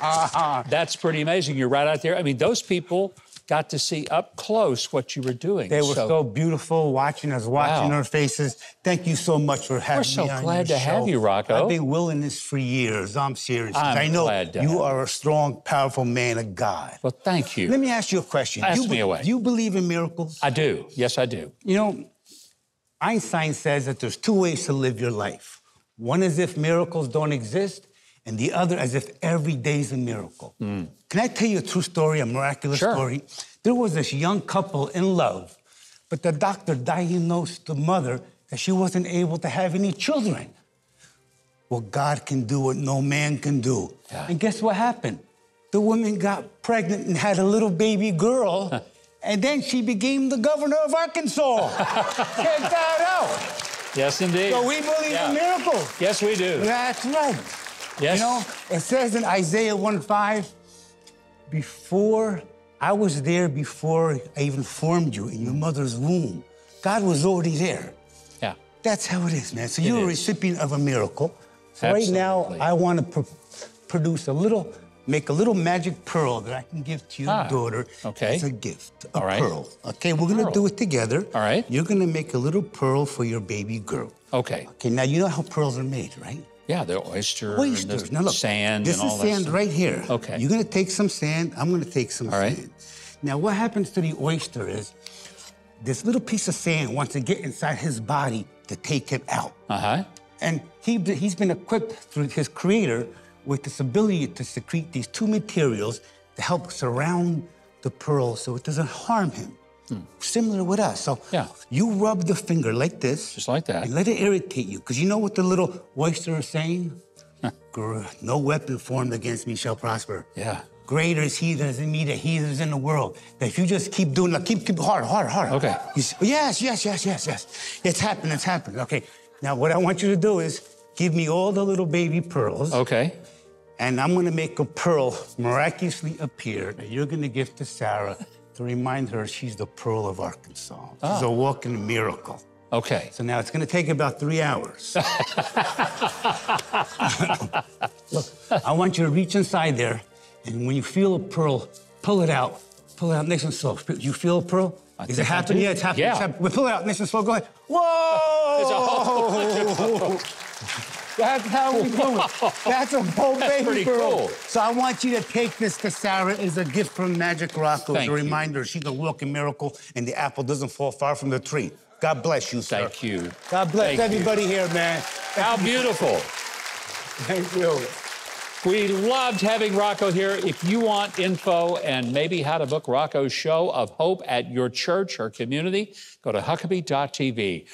That's pretty amazing. You're right out there. I mean, those people got to see up close what you were doing. They were so beautiful watching us, watching our faces. Thank you so much for having me on your show. We're so glad to have you, Rocco. I've been willing this for years. I'm serious. I know you are a strong, powerful man of God. Well, thank you. Let me ask you a question. Ask me away. Do you believe in miracles? I do. Yes, I do. You know, Einstein says that there's two ways to live your life. One is if miracles don't exist, and the other as if every day's a miracle. Mm. Can I tell you a true story, a miraculous story? There was this young couple in love, but the doctor diagnosed the mother that she wasn't able to have any children. Well, God can do what no man can do. Yeah. And guess what happened? The woman got pregnant and had a little baby girl, and then she became the governor of Arkansas. Check that out. Yes, indeed. So we believe in miracles. Yes, we do. That's right. Yes. You know, it says in Isaiah 1:5, I was there before I even formed you in your mother's womb. God was already there. Yeah. That's how it is, man. So you're a recipient of a miracle. So right now, I want to produce a little, make a little magic pearl that I can give to your daughter as a gift, a pearl. Okay, we're going to do it together. All right. You're going to make a little pearl for your baby girl. Okay. Okay, now you know how pearls are made, right? Yeah, they're oysters and now look, sand and all that. This is sand right here. Okay. You're going to take some sand. I'm going to take some sand. Now, what happens to the oyster is this little piece of sand wants to get inside his body to take him out. Uh-huh. And he's been equipped through his creator with this ability to secrete these two materials to help surround the pearl so it doesn't harm him. Similar with us. So you rub the finger like this. Just like that. And let it irritate you. Because you know what the little oyster is saying? Girl, no weapon formed against me shall prosper. Yeah. Greater is he that is in me than he that is in the world. That if you just keep doing that, keep hard. Okay. Yes. It's happened. Okay. Now what I want you to do is give me all the little baby pearls. Okay. And I'm going to make a pearl miraculously appear that you're going to give to Sarah. To remind her she's the pearl of Arkansas. Oh. She's a walking miracle. Okay. So now it's going to take about 3 hours. Look, I want you to reach inside there, and when you feel a pearl, pull it out. Pull it out nice and slow. You feel a pearl? Is it happening? Yeah, it's happening. Yeah. It's happening. Well, pull it out nice and slow. Go ahead. Whoa! That's how we do it. That's a whole baby pearl. Cool. So I want you to take this to Sarah as a gift from Magic Rocco. As a reminder, she's a walking miracle, and the apple doesn't fall far from the tree. God bless you, sir. Thank you. God bless everybody here, man. How beautiful. Thank you. We loved having Rocco here. If you want info and maybe how to book Rocco's show of hope at your church or community, go to Huckabee.tv.